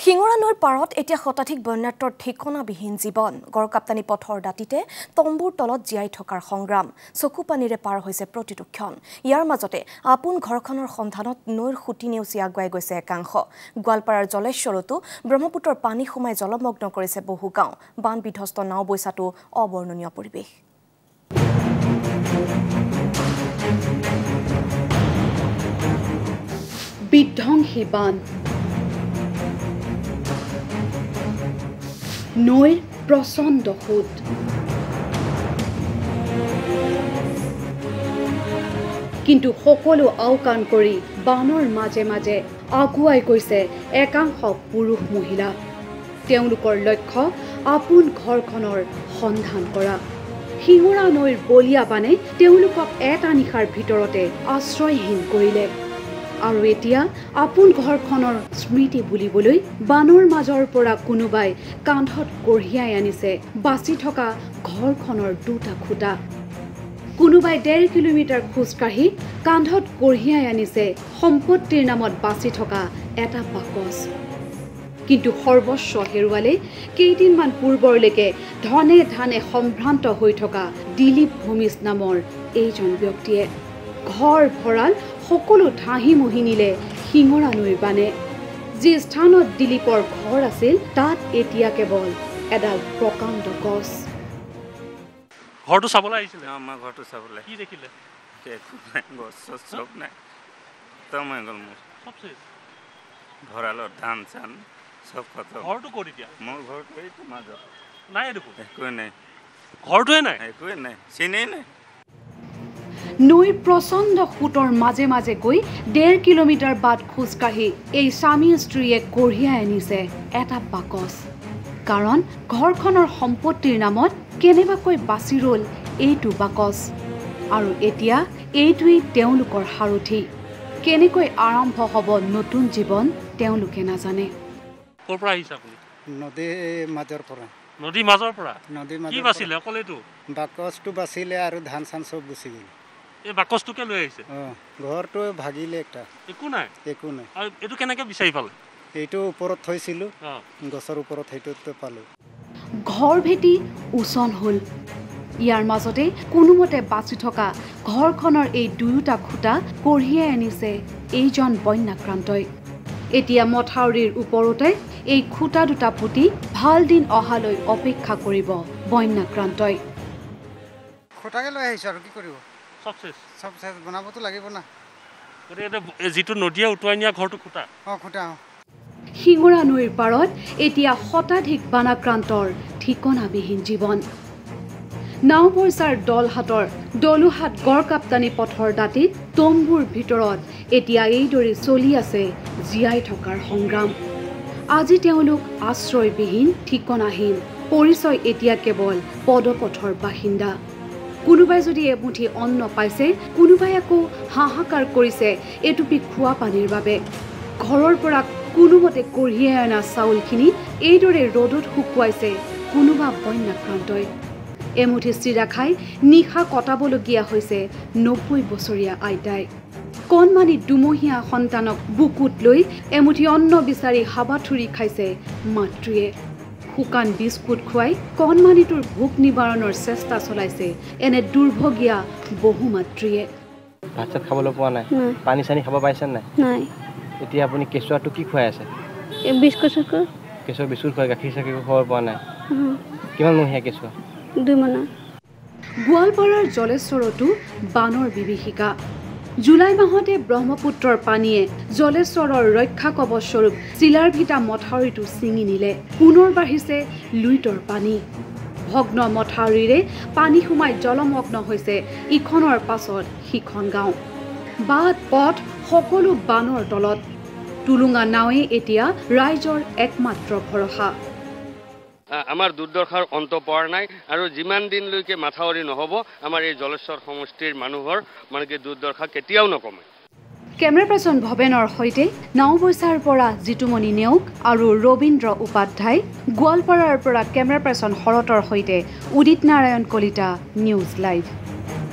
हिंगोरा नैर पारत एतिया शताधिक बन्यार्तर ठिकनाबिहीन जीवन गड़काप्तानी पथर दाँतीते तम्बुर तलत जियाई थकार संग्राम चकुपानीरे पार होइसे प्रतिटो क्षण। यार माजते आपुन घरखनर सन्धानत नैर खुटी नेउचि आगुवाई गइसे एकांश। गोवालपारार जलेश्वरतो ब्रह्मपुत्रर पानी सोमाई जलमग्न करिसे बहु गाँव। बान विध्वस्त नाव बैसातो अवर्णनीय परिवेश। विध्वंसी बान नैर प्रचंड सोत किन्तु सकलो आवकान करी बानर माजे माजे आगुवाई गइसे एकांश पुरुष महिला। तेउलुकर लक्ष्य आपुन घरखनर सन्धान करा। हिंगोरा नैर बलिया बाने तेउलुকক एटा निशार भितरते आश्रयहीन करिले और एतिया आपुन घरखनर स्मृति बुलिबोलै बानर माजर परा कोनोबाई कांधत कढ़ियाई आनिसे बासी थका घरखनर दुटा खुटा। कोनोबाई 1.5 किलोमीटर खोजकाढ़ी कांधत कढ़ियाई आनिसे सम्पत्तिर नामत बासी थका एटा बाकस। किन्तु सर्वस्व हेरुवाले केइदिनमान पूर्वरलेके धने धने सम्भ्रांत होइ थका दिलीप भूमिस नाমৰ एइजन व्यक्तिये घर भराल सकलो धाही मुहि निले हिंगोरा नैर बाने। जी स्थान दिलीपर घर आसिल तात एतिया केवल एडाल प्रकांड गस। घरटो साबला आइसिले आमा घरटो साबला की देखिले के गस सब नै तमे गल मोर सबसे घरालो धान चान सब खतम। घरटो कोरि दिया मोर घर कोइ त माज नाय देखो कोइ नै घरटोय नै कोइ नै सिने नै। नैर प्रचंड सोतर माजे माजे गई 1.5 किलोमीटर बाद खोजकाढ़ी ए स्वामी स्त्रीये कढ़िया आनिसे एटा बाकस। कारण घरखनर सम्पत्तिर नामत केनेबाकै बासी रोल एटु बाकस और एतिया एटुई तेउलुकर हारुथी। केनेकै आरम्भ हब नतुन जीवन तेउलुके नाजाने। कोर परा आइसा आपुनि? नदी माजर परा। नदी माजर परा? नदी माजर की बासिले अकलेटु? बाकसटु बासिले आरो धान सान सब गुसि गेल। ए बाकसटु के লৈ আইছে ঘৰটো ভাগিলে একটা একো নাই আৰু এটো কেনেকে বিচাৰি পালে এটো ওপৰত থৈছিলো গছৰ ওপৰত হেইটোতে পালো ঘৰ ভেটি উছন হল। ইয়াৰ মাজতে কোনোমতে বাচি থকা ঘৰখনৰ এই দুয়োটা খুটা কঢ়িয়াই আনিছে এইজন বন্যাক্ৰান্তই। এতিয়া মথাউৰিৰ ওপৰতে এই খুটা দুটা পুতি ভাল দিন অহালৈ অপেক্ষা কৰিব বন্যাক্ৰান্তই। খুটাকে লৈ আহিছ আৰু কি কৰিব सबसे बनाबो तो लागिबो ना ए जितु नदिया उटवानिया घरटु खुटा खुटा। हिंगोरा नैर पारत एतिया शताधिक बानाक्रांतर ठिकनाबिहीन जीवन। नाव बर्सार दल हाथर दलुहाट गड़काप्तानी पथर दाँतीत तम्बुर भितरत एतिया एइदरे चलि आछे जियाई थकार संग्राम। आजि तेओलोक आश्रयबिहीन ठिकनाहीन परिचय एतिया केवल पदपथर बासिंदा। कोनोबाई जदि एमुठी अन्न पाइसे कोनोबाई आको हाहाकार करिसे एटुपी खुआ पानीर बाबे। घरर परा कोनोमते कढ़ियाई अना चाउलखिनि एइदरे रदत हुकुवाइसे कोनोबा बन्याक्रांतई। एमुठी चिरा खाई निशा कटाबलगिया होइसे 90 बछरीया आइताई। कणमानी दुमहिया सन्तानक बुकुत लै एमुठी अन्न बिचारि हाबाथुरी खाइसे मातृये। शुकान बिस्कुट खुवाई कणमानीटोर भूक निवारणर चेष्टा चलाइसे एने दुर्भगिया बहु मातृये। भात सात खाबले पोवा नाय पानी सानी खाबा पाइसन नाय नाय एतिया आपुनि केसुआ टु की खुवाई आसे ए बिस्कुट केसुआ बिस्कुट खुवाई गाखिर साखिर खबर पोवा नाय किमान महीया केसुआ दुइ मना। गोवालपारार जलेश्वरतो बानर विभीषिका। जुलाई माहते ब्रह्मपुत्रर पानीये जलेश्वरर रक्षा कवच स्वरूप चिलार भिटा मथाउरिटो सिंगि निले। पुनर बाढ़िसे लुइटर पानी। भग्न मथाउरिरे पानी सोमाई जलमग्न होइसे इखनर पाछत सिखन गाँव। बाट पथ सकलो बानर तलत। टुलुंगा नावे एतिया राइजर एकमात्र भरोसा। आमार दुर्दशार अंत पड़ा नाई और जिमान दिन लैके माथाउरि नहब आमार ए जलेश्वर समष्टिर मानुहर माने कि दुर्दशा केतियाओ नकमे। केमेरा पर्सन भवेनर सहिते नाव बर्सार परा जितुमणि नेउक और रवीन्द्र उपाध्याय। गोवालपारार परा केमेरा पर्सन हरतर सहिते उदित नारायण कलिता, न्यूज लाइव।